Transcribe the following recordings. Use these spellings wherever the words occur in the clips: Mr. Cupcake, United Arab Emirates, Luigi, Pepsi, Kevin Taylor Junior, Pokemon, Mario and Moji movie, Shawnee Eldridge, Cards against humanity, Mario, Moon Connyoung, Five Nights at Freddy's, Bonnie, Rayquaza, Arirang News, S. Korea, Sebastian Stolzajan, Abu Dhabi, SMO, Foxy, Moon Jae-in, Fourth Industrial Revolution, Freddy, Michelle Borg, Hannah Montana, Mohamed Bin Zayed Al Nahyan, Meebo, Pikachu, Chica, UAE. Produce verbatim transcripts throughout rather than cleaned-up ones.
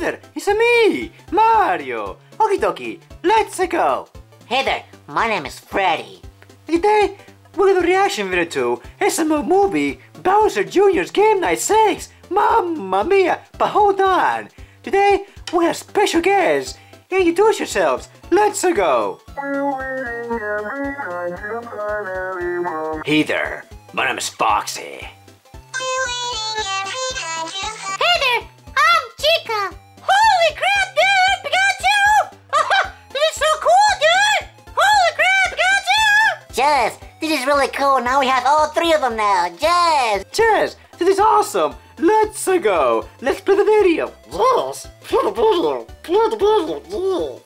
Hey there, it's me, Mario! Okie dokie, let's go! Hey there, my name is Freddy. Today, we're gonna do a reaction video to S M O movie, Bowser Junior's Game Night six! Mamma mia, but hold on! Today, we have special guests! Introduce yourselves, let's go! Hey there, my name is Foxy. Holy crap, dude! Pikachu! Oh, this is so cool, dude! Holy crap, Pikachu! Jess, this is really cool. Now we have all three of them now. Jess! Jess, this is awesome. Let's go. Let's play the video. Yes, play the video. Play the video. Yeah.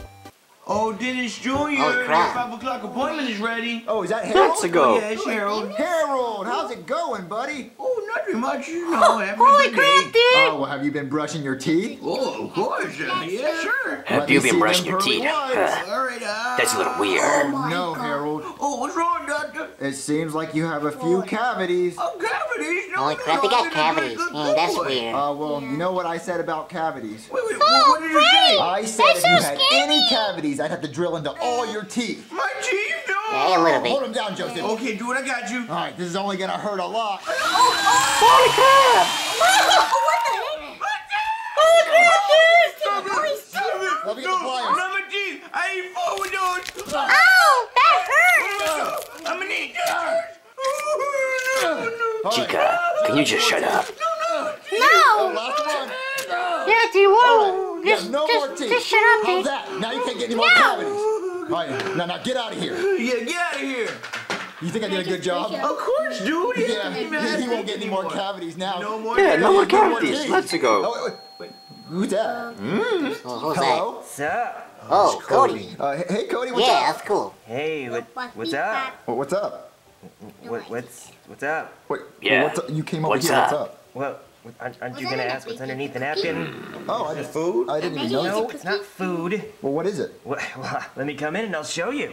Oh, Dennis Junior Oh, crap. Five o'clock appointment is ready. Oh, is that Harold? Let's go. Oh, yeah, it's Harold. Harold, how's it going, buddy? Oh, nothing much, you know. Oh, holy crap, dude. Oh, well, have you been brushing your teeth? Oh, of course. Yeah, yeah sure. Have Let you been brushing your teeth? Uh, All right, uh, that's a little weird. Oh, no, God. Harold. Oh, what's wrong, Doctor? It seems like you have a few oh, cavities. Oh, cavities? No, holy crap, no, they got no, cavities. No, no, no, mm, that's boy. weird. Oh, uh, well, yeah. You know what I said about cavities? Wait, wait, oh, what did you say? I said if you had any cavities, I'd have to drill into all your teeth. My teeth, no! Yeah, a little bit. Hold them down, Joseph. Okay, dude, I got you. All right, this is only gonna hurt a lot. Oh, holy crap! What the heck? Holy crap, dude! Stop it! Stop it! Let me get the pliers. Not my teeth. I ain't fool with those. Oh, that hurts! I'm gonna eat yours. Chica, can you just shut up? No, no. No. Last one. Yeah, do you want? Just, no just, more teeth. Just shut up, dude. That. Now you can't get any more no. cavities. All right, now, now get out of here. Yeah, get out of here. You think I did a good job? Of course, dude. Yeah, yeah he won't get any more cavities now. No more yeah, no more cavities. Let's go. Oh, wait, wait. Who's that? Mm. Well, hello? What's up? Oh, oh Cody. Cody. Uh, hey, Cody, what's yeah, up? Yeah, that's cool. Hey, what, what's up? Well, what's up? What, what's, what's up? Wait, yeah. What's up? You came over what's here. Up? What's up? Well. Aren't, aren't you gonna ask what's underneath the napkin? Oh, I, food? I didn't even know. No, it's not food. Well, what is it? Well, well, let me come in and I'll show you.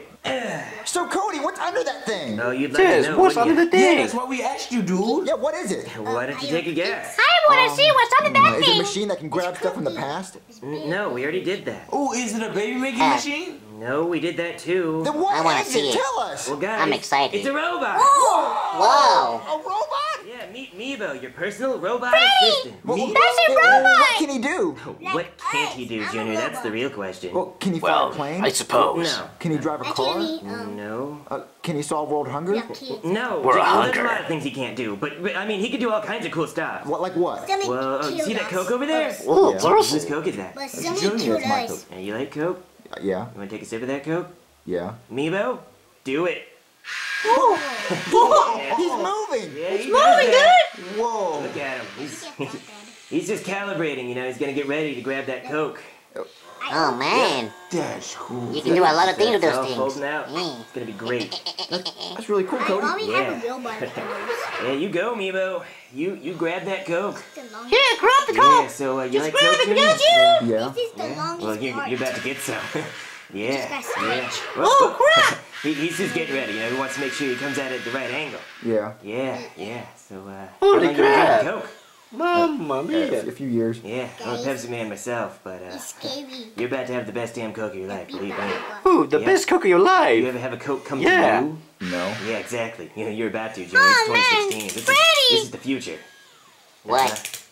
So, Cody, what's under that thing? Oh, you'd like Sis, to know. What's under you? the thing? Yeah, that's what we asked you, dude. Yeah, what is it? Why don't you take a guess? I wanna um, see what's under that is thing. Is it a machine that can grab stuff from the past? No, we already did that. Oh, is it a baby making uh, machine? No, we did that too. Then what I wanna is see it? it? Tell us. Well, guys, I'm excited. It's a robot. Whoa! Wow! A robot? Yeah, meet Meebo, your personal robot Freddy! assistant. Well, Meebo? That's a robot! What can he do? What can't he do, Junior? That's the real question. Well, can he fly well, a plane? I suppose. No. Can he drive a car? Um, no. Uh, can he solve world hunger? No. We're hungry. There's a lot of things he can't do, but, but I mean, he can do all kinds of cool stuff. What, like what? Something well, oh, see that Coke over there? Oh, yeah. Whose Coke is that? Junior's my Coke. Uh, you like Coke? Uh, yeah. You want to take a sip of that Coke? Yeah. Meebo, do it. Whoa. Whoa. He's moving! Yeah, he's moving, dude! Whoa! Look at him. He's, he's, he's just calibrating, you know, he's gonna get ready to grab that Coke. Oh, man. That's cool. You can do a lot of things with those things. Mm. It's gonna be great. That's, that's really cool, Cody. I yeah. Have a real yeah, you go, Meebo. You you grab that Coke. Here, grab the Coke! Yeah, so, uh, you just like grab Coke, it, got you! Yeah. This is the yeah. longest Well, you, you're about to get some. Yeah. yeah. Oh, crap! He, he's just getting ready, you know, he wants to make sure he comes at it at the right angle. Yeah. Yeah, yeah, so, uh... Holy crap! Coke. Mamma mia! A few years. Yeah, I'm a Pepsi man myself, but, uh... It's scary. You're about to have the best damn Coke of your life, believe me. Ooh, the yep. best Coke of your life! You ever have a Coke come yeah. to you? No. Yeah, exactly. You know, you're about to, Jimmy. Oh, it's twenty sixteen. This Freddy! Is, this is the future. What?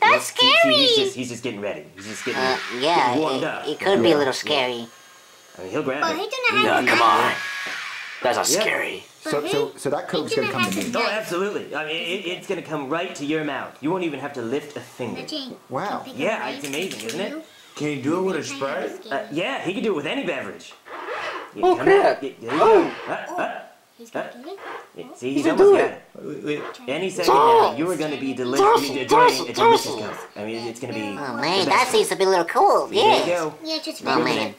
Uh, That's scary! See, he's, just, he's just getting ready. He's just getting, uh, yeah, getting warmed it, up. It could yeah. be a little scary. Yeah. I mean, he'll grab but it. He no, come on. That's not yep. scary. So, so, so that Coke's gonna come to me. Oh, absolutely. I mean, it, it's gonna come right to your mouth. You won't even have to lift a finger. Wow. Yeah, it's amazing, isn't it? Can he do it with a Sprite? Uh, yeah, he can do it with any beverage. Yeah, oh, crap. Yeah, yeah, oh. Uh, uh, he's uh, yeah, see, he's, he's almost got it. Wait, wait. Any second now, you are going to be delivering a delicious Coke. I mean, it's gonna be... Oh, man, that seems to be a little cool. Yeah. Oh, man.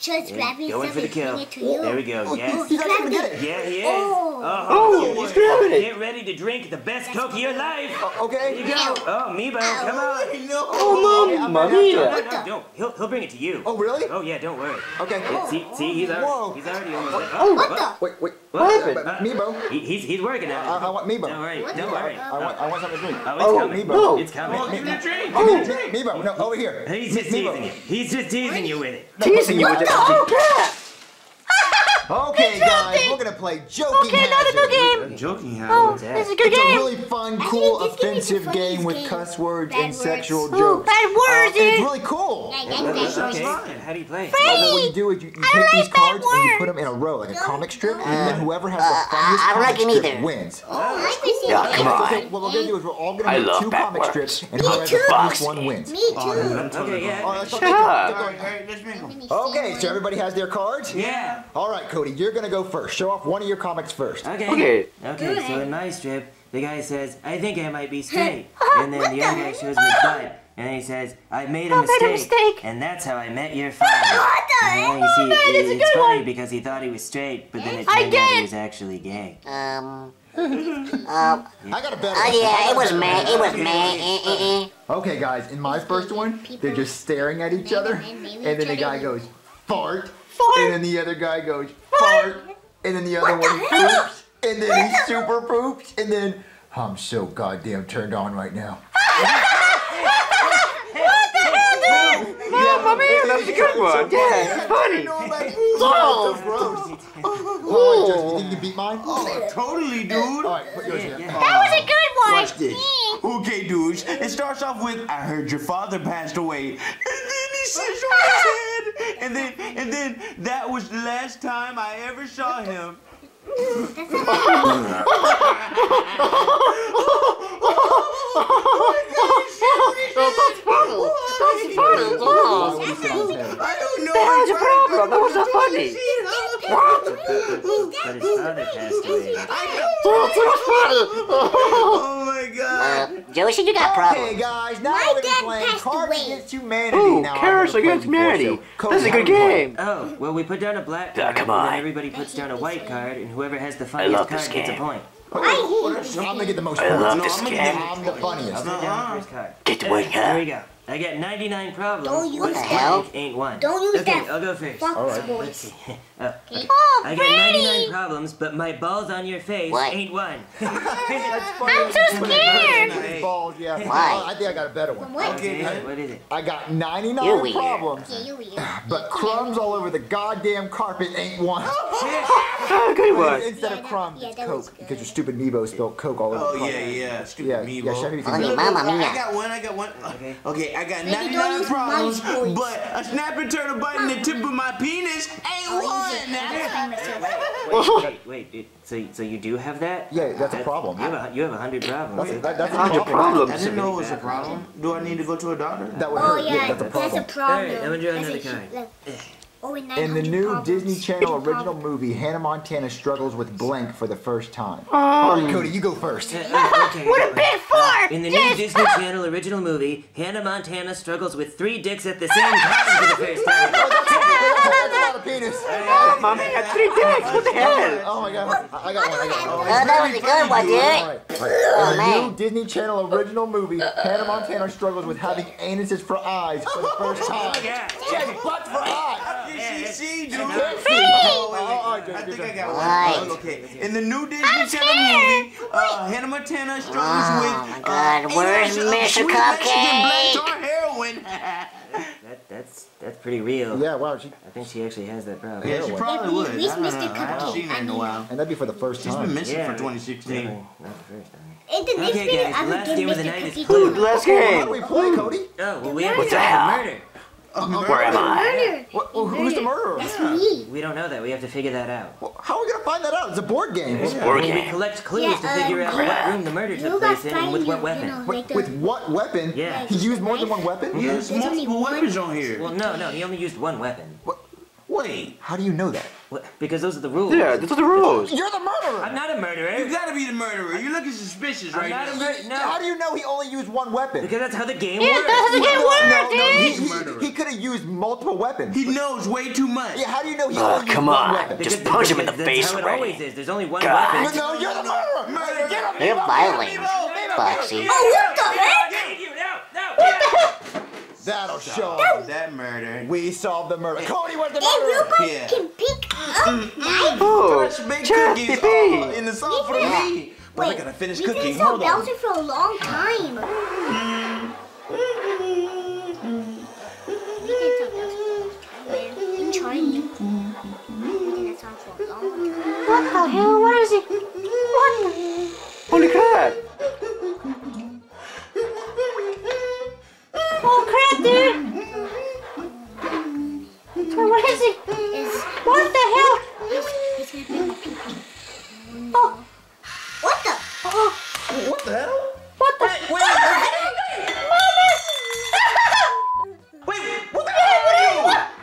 Just yeah, going for the kill. There we go. Yes. Oh, he's not gonna get it. Yeah, he is. Oh. Uh, oh, he's grabbing it. Get ready to drink the best Coke of your life. Uh, okay. Here you go. Oh, Meebo, come on. No. Oh, Mom. Yeah, Mommy. No, no, no, don't. He'll, he'll bring it to you. Oh, really? Oh, yeah, don't worry. Okay. Oh, see, see, he's already, he's already almost there. Oh, what the? Wait, wait. What happened? Uh, Meebo. He, he's, he's working at it. I, I want Meebo. Don't worry. What? Don't worry. I want, I want something to drink. Oh, it's oh, coming. Meebo. No. It's coming. Oh, give me a drink. Oh, Meebo, no, over here. He's just teasing you. He's just teasing you with it. Teasing you with it. Oh, crap. Okay, guys, we're gonna play Joking Okay, hazard. Not a good game. Joking Hazard. Oh, this is a good it's game. It's a really fun, cool, offensive game with cuss words bad and words. Sexual oh, jokes. Bad words, uh, it's really cool. Yeah, yeah, that's okay. Fun. How do you play? Freddy, well, what you do is you, you take like these cards and you put them in a row like a comic strip, uh, and then whoever has uh, the funniest uh, comic like strip wins. Oh, I like this game. Yeah, come on. What we're gonna do is we're all gonna make two comic strips, and whoever has the funniest one wins. Me too. Okay, so everybody has their cards? Yeah. All right, cool. You're gonna go first. Show off one of your comics first. Okay. Okay. Okay. So in my strip, the guy says, "I think I might be straight," and then the other guy shows me his butt, and he says, "I made a I mistake, made a mistake, and that's how I met your father." What the hell? Oh, man, it's a good funny one. Because he thought he was straight, but then it turned out he was actually gay. Um. um. I got a better. Oh yeah, it was me. It was me. Okay, guys. In my first one, they're just staring at each other, and then the guy goes, "Fart." And then the other guy goes, fart. And then the other what one the poops. And then he super poops. And then, I'm so goddamn turned on right now. What the hell, dude? Mom, yeah, Mom, yeah, that's a good one. Yeah, it's funny. Oh, it's gross. Oh, you think you beat mine? Oh, totally, dude. All right, put yours in. That was a good one. Watch this. Okay, dudes. It starts off with, I heard your father passed away. And then, and then, that was the last time I ever saw him. I don't know. That was a problem. That was not funny. What? But his father passed away. Oh my God. Uh, Josie, you got problems. Okay, guys, now we're gonna be playing Cards Against Humanity. Ooh, Cards Against Humanity. This is a good game. Oh, well, we put down a black card, uh, and then everybody puts down a white card, and whoever has the funniest card gets a point. Oh, I hate I'm gonna get the most I points. Love no, this I'm game. I'm the funniest. Uh-huh. Get the white card. There we go. I got ninety-nine problems. Don't use that. Hell? Ain't one. Don't use okay, that. I'll go first. All right. Let's see. Oh, okay. Oh, I got ninety-nine problems, but my balls on your face what? Ain't one. I'm so scared. Balls, yeah. Why? I think I got a better one. What? Okay. I, what is it? I got ninety-nine you're problems, yeah, you're but crumbs all over the goddamn carpet ain't one. Oh, good one. Instead yeah, of crumbs, yeah, it's Coke because your stupid Meebo spilled Coke all over. Oh the yeah, yeah, stupid yeah, Meebo. Yeah, oh, mama mia. I got one. I got one. Okay. Okay. I got ninety-nine problems, but a snapping turtle bite in the tip of my penis ain't one. Wait, wait, wait. So, so you do have that? Yeah, that's a problem. You have a, you have a hundred problems. That, that's a hundred problems. I didn't know it was a problem. Do I need to go to a doctor? That would hurt. Oh yeah, that's a problem. That's a problem. All right, I'm gonna do another kind. In the new problems. Disney Channel original movie, Hannah Montana struggles with blank for the first time. Um, All right, Cody, you go first. Uh, uh, okay, what a big fart! In the yes. new Disney Channel original movie, Hannah Montana struggles with three dicks at the same time for the first time. Penis. Oh, Mommy, I got three dicks. What the hell? Oh my God. I got one. I got one. Oh, that was a good one, dude. Right. Oh, in man. The new Disney Channel original movie, Hannah Montana struggles with having anuses for eyes for the first time. She has butts for eyes. See, dude. I think I got one. Okay. In the new Disney I'm Channel scared. Movie, uh, Hannah Montana struggles oh, with. Oh my God! Uh, where's Mister Cupcake? Black tar heroin. that, that's that's pretty real. Yeah, wow. She, I think she actually has that problem. Yeah, she probably would. At least Mister Cupcake. Seen her in a while, and that'd be for the first time. She's been missing yeah, for twenty sixteen. No, not the first time. Okay, guys. Last game of the night is food. Last game. How do we play, Cody? Oh, well, we have to murder. Oh, where am I? What, well, who's the murderer? That's yeah. me. We don't know that. We have to figure that out. Well, how are we going to find that out? It's a board game. It's yeah. a board game. Well, we collect clues yeah, to figure um, out yeah. what room the murder took place in and with what weapon. You know, like with, with what weapon? Yeah. He used more than one weapon? He used multiple weapons on here. Well, no, no. He only used one weapon. What? Wait. How do you know that? What? Because those are the rules. Yeah, those are the rules. You're the murderer. I'm not a murderer. You gotta be the murderer. You're looking suspicious right now. I'm not a murderer. No. How do you know he only used one weapon? Because that's how the game yeah, works. Yeah, that's how the game works, dude. No, no, he, he, he could have used use multiple weapons. He knows way too much. Yeah, how do you know he oh, come on. Weapon? Just because punch him in the face, Freddy. That's how it always is. There's only one God. weapon. No, no, you're the murderer. Murderer. Get him, you're violent, Foxy. Oh, what the heck? What the heck? That'll show no. that murder. We solved the murder. Cody was the murderer. If yeah. can pick up knives. Ooh, make cookies oh, in the song for me. We're not gonna finish cooking. We've been so belted for a long time. What the hell? What is it? What? Holy crap! Oh crap, dude! So what is it? It's, what the hell? It's, it's gonna be oh! What the? Oh! What the hell? What the? Wait, wait, wait. Mama! Wait! What the hell? What? What?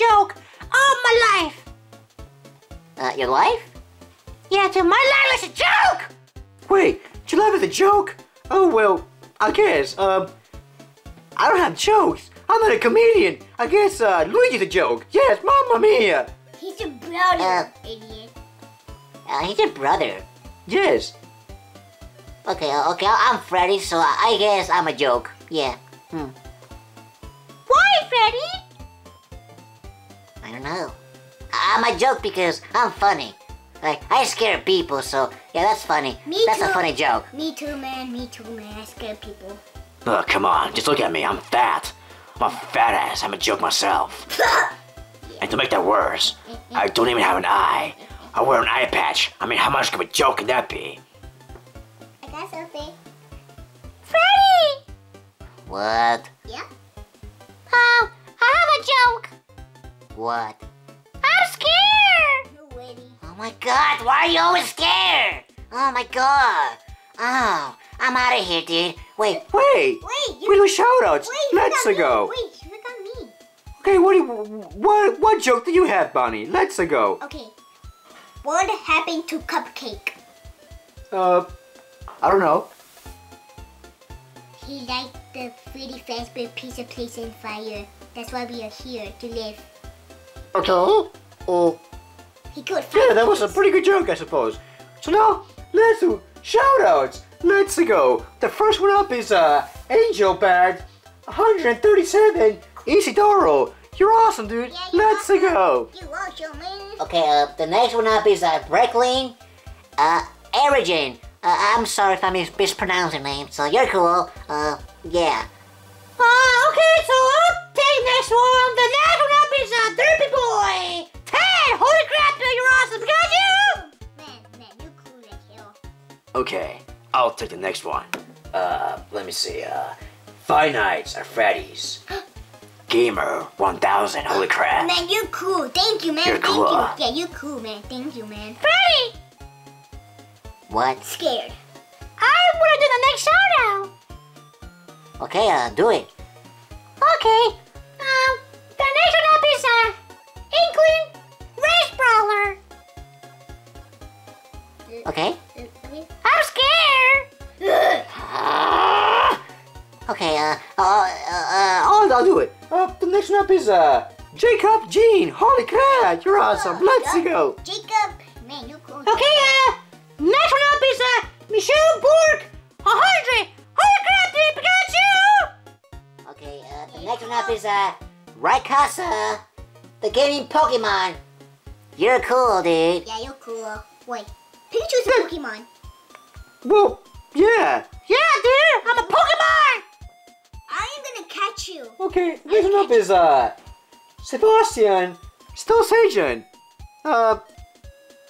Joke all my life. Uh, your life? Yeah, dude, my life is a joke! Wait, your life is a joke? Oh, well, I guess, um, I don't have jokes. I'm not a comedian. I guess, uh, Luigi's a joke. Yes, Mamma Mia! He's a brother, uh, idiot. Uh, he's a brother. Yes. Okay, okay, I'm Freddy, so I guess I'm a joke. Yeah. Hmm. Why, Freddy? I don't know. I'm a joke because I'm funny. Like, I scare people, so yeah, that's funny. Me that's too. a funny joke. Me too, man. Me too, man. I scare people. Oh, come on. Just look at me. I'm fat. I'm a fat ass. I'm a joke myself. yeah. And to make that worse, I don't even have an eye. I wear an eye patch. I mean, how much of a joke can that be? I got something. Freddy! What? Yeah? Oh, I have a joke. What? I'm scared! You're ready. Oh my god, why are you always scared? Oh my god. Oh, I'm out of here, dude. Wait. Wait! Wait! We do shoutouts minutes ago! Me. Wait, you forgot me. Okay, what do you, what what joke do you have, Bonnie? Let's ago. Okay. What happened to Cupcake? Uh I don't know. He liked the Freddy Fazbear Pizza Place on fire. That's why we are here to live. Okay. Oh. He could yeah, that was a pretty good joke, I suppose. So now, let's do shoutouts. Let's go. The first one up is uh, Angel Bad one thirty-seven Isidoro. You're awesome, dude. Yeah, you're let's awesome. go. You're awesome, man. Okay. Uh, the next one up is uh, Breckling, uh, Erigen. Uh, I'm sorry if I mis mispronouncing name. So you're cool. Uh, yeah. Uh, okay, so I'll take next one. The next one up is a uh, Derpy Boy. Ted, holy crap, you're awesome, got you? Man, man, you're cool as hell. Okay, I'll take the next one. Uh, let me see. Uh, Five Nights at Freddy's. Gamer one thousand, holy crap. Man, you're cool. Thank you, man. You're cool. Thank you. Yeah, you're cool, man. Thank you, man. Freddy! What? Scared. I wanna do the next shout-out. Okay, uh, do it. Okay. Um, the next one up is, uh, Inkling Race Brawler. Okay. I'm scared. uh, okay, uh, uh, uh, I'll, I'll do it. Uh, the next one up is, uh, Jacob Jean. Holy crap, you're awesome. Uh, Let's Jacob, go. Jacob, man, you're cool. Okay, uh, next one up is, uh, Michelle Borg one hundred. Holy crap, dude, Pikachu! Okay, uh, the next one up is, uh, Rayquaza, the gaming Pokemon. You're cool, dude. Yeah, you're cool. Wait, Pikachu's a Pokemon. Well, yeah. Yeah, dude, I'm a Pokemon! I am gonna catch you. Okay, next one up is, uh, Sebastian Stolzajan. Uh,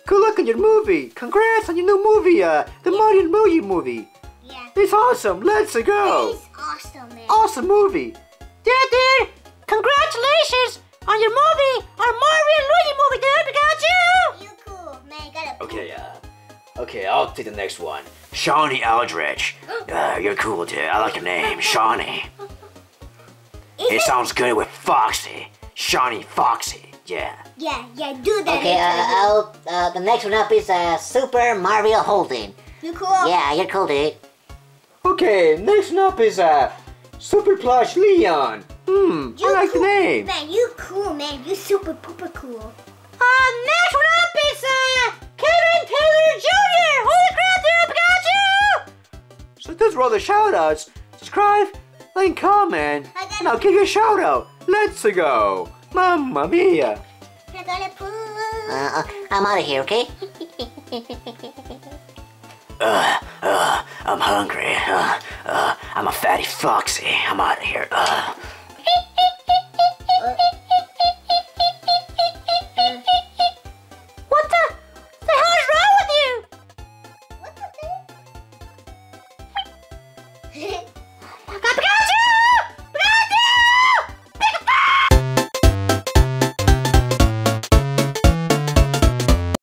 good luck on your movie. Congrats on your new movie, uh, the yeah. Mario and Moji movie. Yeah. It's awesome. Let's go. It is awesome, man. Awesome movie. Yeah, dude. Congratulations on your movie, our Mario and Luigi movie, dude. We got you. You cool, man. Got a okay, uh, okay. I'll take the next one. Shawnee Eldridge. uh, you're cool, dude. I like your name, Shawnee. It, it sounds good with Foxy. Shawnee Foxy. Yeah. Yeah, yeah. Do that. Okay, uh, I'll, uh, the next one up is uh, Super Mario Holding. You're cool. Yeah, you're cool, dude. Okay, next up is a uh, Super Plush Leon. Hmm, you I like cool, the name. Man, you cool, man. You super pooper cool. Uh, next one up is uh, Kevin Taylor Junior Holy crap, there, Pikachu! So those were all the shoutouts. Subscribe, like, comment, and I'll give you a shoutout. Let's go, Mamma Mia. I'm gonna poo. Uh, uh, I'm out of here, okay? uh, uh, I'm hungry. Uh, uh, I'm a fatty Foxy. I'm out of here. Uh.